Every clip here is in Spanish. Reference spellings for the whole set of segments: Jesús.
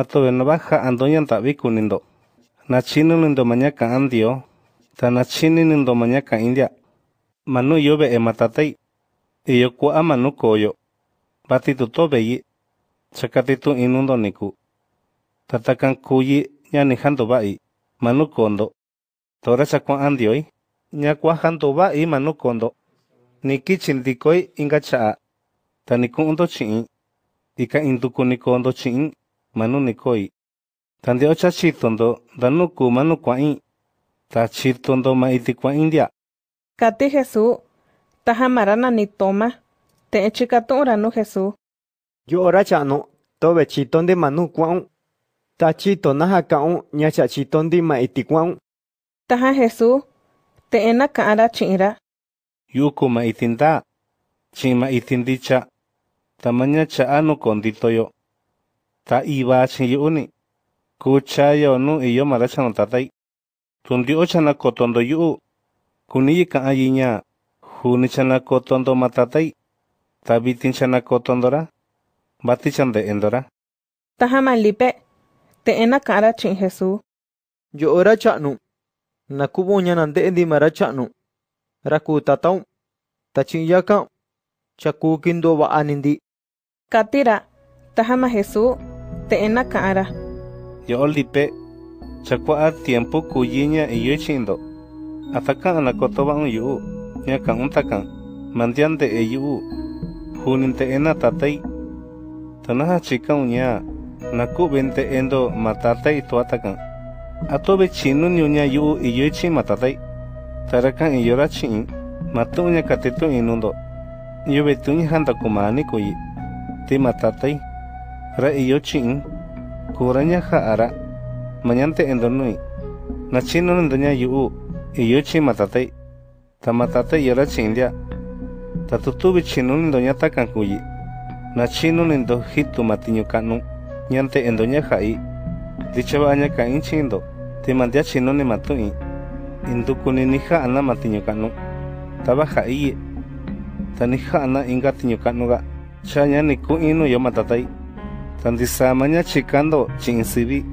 Natueno baja andoñan tabicunindo. Nachinunindo mañaca andio. Tanachinindo mañaca india. Manu yobe ematatei. Y yo cua manu coyo. Batitu tobeyi. Chacatitu inundo niku. Tatakan kuyi ñanijando bai. Manu kondo. Torecha cua andioi. Ñacuajando bai manu kondo. Nikichin dikoi ingachaa. Tanikundo chiin. Ika indukunikondo chiin. Manu nikoi. Tande ocha chitondo, danuku manu kwain. Ta chitondo maiti kwain dia. Kati Jesús, tajamarana ni toma. Te echikato urano Jesús. Yo orachano, tobe chitondi manu kwaun. Ta chitonaja kaun, ñacha chitondi maiti kwaun. Taja Jesús, te ena kaara chinra. Yuku maitinda, chima itindicha. Tamaña cha anu konditoyo. Ta iba chiyuni. Kuchayo nu iyo marachano tatai. Tundi ochana kotondo yu. Kuniyi ka ayiña. Hunichana kotondo matatai. Tabitinchana kotondora. Batichande endora. Tahamalipe. Te ena kara chin Jesús. Yo ora chanu. Nakubu ñanande endi marachanu. Rakutatau. Tachinyaka. Chakukindo wa anindi. Katira. Tajama Jesús. Te ena kara. Yo lipe, chacua a tiempo cuyiña y yo chindo. Atacan a la cotoba un yu, ñacan un tacan, mandian de eyu, juninte ena tatei. Tanaja chica uña, nacu vente endo matatei tu atacan. Atobe chinu ñuña yu y yo chin matatei. Taracan y llora chin, matuña catetu inundo. Yo vetuña janda kumani cuyi, te matatei. Ra y yo chin. Kuraña jaara, mañante endonui, nachino endoña yuu, y yo chi matatei, tamatate yara chindia, tatutubi chinun endoña takankuyi, nachino endo hitu matiño canu, ñante endoña jai, dichaba aña cain chindo, te mandia chinone matui, indukuninija ana matiño canu, taba jai, tanija ana inga tiño canuga, chaña niku inu yo matatei. Tandisa maña chicando chinsibi,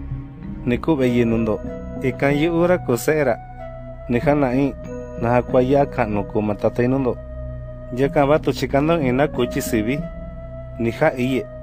nikube yenundo, ikanyi ura kusera, nijanai, najakuayaka nuku matatainundo, yakan batu chicando ina kuchisibi, nija iye.